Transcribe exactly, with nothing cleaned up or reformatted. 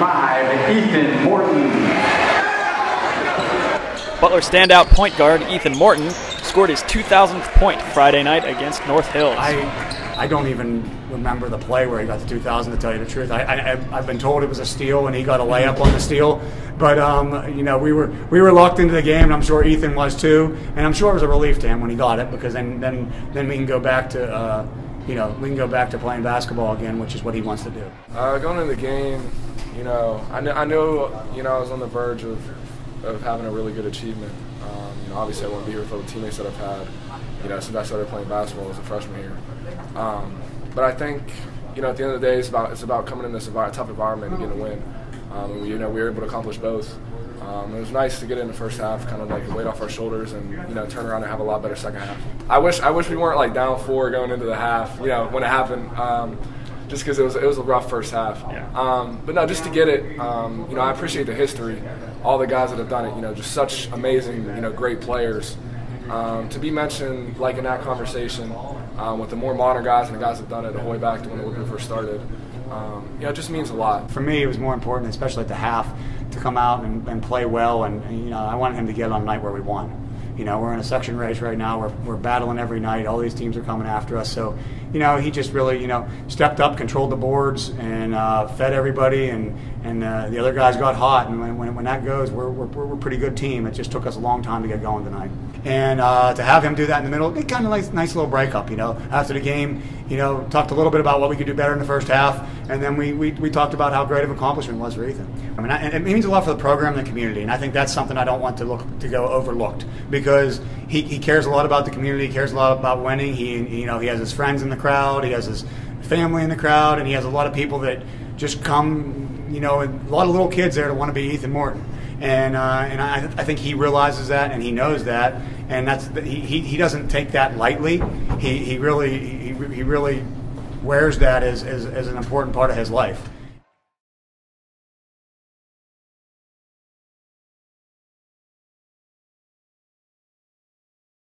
five, Ethan Morton. Butler standout point guard Ethan Morton scored his two thousandth point Friday night against North Hills. I, I don't even remember the play where he got the two thousand, to tell you the truth. I, I, I've been told it was a steal and he got a layup on the steal. But, um, you know, we were we were locked into the game, and I'm sure Ethan was too. And I'm sure it was a relief to him when he got it, because then then, then we can go back to... Uh, You know, we can go back to playing basketball again, which is what he wants to do. Uh, going into the game, you know, I knew, I knew, you know, I was on the verge of, of having a really good achievement. Um, you know, obviously I wouldn't be here with all the teammates that I've had, you know, since I started playing basketball as a freshman here. Um, but I think, you know, at the end of the day, it's about it's about coming in this envi tough environment and getting a win. Um, and we, you know, we were able to accomplish both. Um, it was nice to get in the first half, kind of like weight off our shoulders, and you know, turn around and have a lot better second half. I wish, I wish we weren't like down four going into the half, you know, when it happened, um, just because it was it was a rough first half. Um, but no, just to get it, um, you know, I appreciate the history, all the guys that have done it, you know, just such amazing, you know, great players. Um, to be mentioned like in that conversation um, with the more modern guys and the guys that have done it all the way back to when we first started. Um, you know, it just means a lot. For me, it was more important, especially at the half, to come out and, and play well. And, and, you know, I wanted him to get on a night where we won. You know, we're in a section race right now. We're, we're battling every night. All these teams are coming after us. So, you know, he just really, you know, stepped up, controlled the boards, and uh, fed everybody. And, and uh, the other guys got hot. And when, when, when that goes, we're, we're, we're a pretty good team. It just took us a long time to get going tonight. And uh, to have him do that in the middle, it kind of like nice little breakup, you know. After the game, you know, talked a little bit about what we could do better in the first half, and then we, we, we talked about how great of an accomplishment it was for Ethan. I mean, I, it means a lot for the program and the community, and I think that's something I don't want to look to go overlooked, because he, he cares a lot about the community, he cares a lot about winning. He you know he has his friends in the crowd, he has his family in the crowd, and he has a lot of people that just come, you know, and a lot of little kids there that want to be Ethan Morton. And uh, and I, I think he realizes that, and he knows that, and that's he he doesn't take that lightly. He he really he, he really wears that as, as as an important part of his life.